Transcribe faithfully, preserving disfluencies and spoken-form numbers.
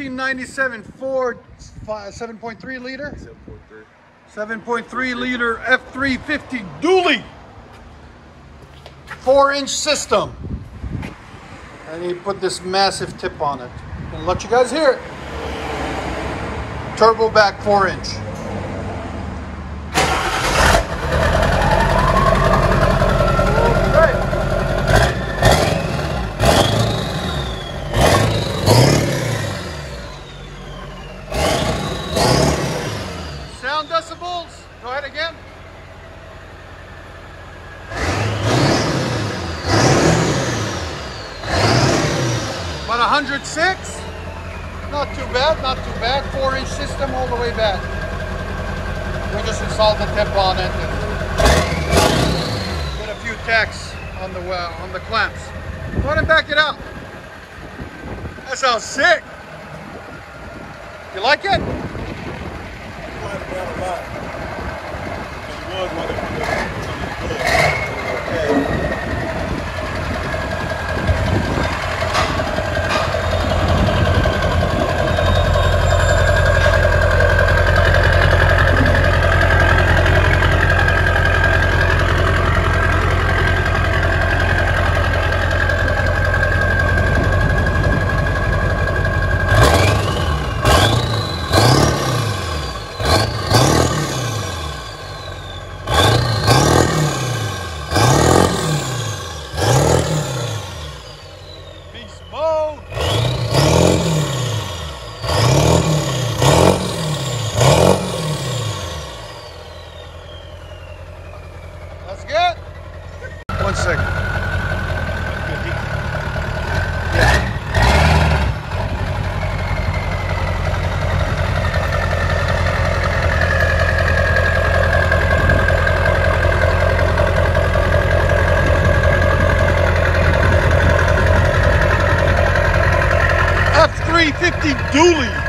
nineteen ninety-seven Ford seven point three liter. seven point three liter F three fifty dually. Four inch system. And he put this massive tip on it. And let you guys hear it. Turbo back four inch. Decibels. Go ahead again. About one hundred six. Not too bad, not too bad. Four inch system all the way back. We just installed the tip on it and did a few tacks on the uh, on the clamps. Go ahead and back it up. That sounds sick. You like it? That's good. One second. F three fifty dually.